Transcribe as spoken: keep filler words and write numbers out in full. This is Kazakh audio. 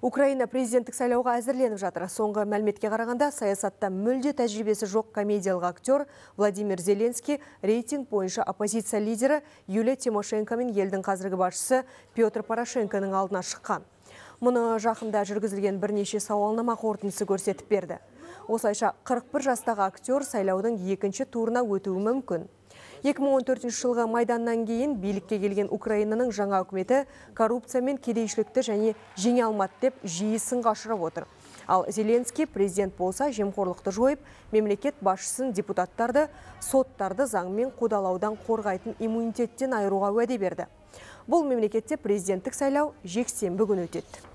Украина президенттік сайлауға әзірленіп жатыр. Соңғы мәліметке қарағанда саясатта мүлде тәжірибесі жоқ комедиялық актер Владимир Зеленский рейтинг бойынша оппозиция лидері Юлия Тимошенко мен елдің қазіргі басшысы Петр Порошенконың алдына шыққан. Мұны жақында жүргізілген бірнеше сауалнама қорытындысы көрсетіп берді. Осылайша қырық бір жастағы актер сайлаудың екінші турына өтуі мүмкін. екі мың он төртінші жылғы майданнан кейін билікке келген Украинаның жаңа үкіметі коррупция мен кедейшілікті және жеңе алмады деп жиі сынға ұшырап отыр. Ал Зеленский президент болса, жемқорлықты жойып, мемлекет басшысын депутаттарды, соттарды заңмен қудалаудан қорғайтын иммунитеттен айыруға уәде берді. Бұл мемлекетте президенттік сайлау жексенбі күні өтеді.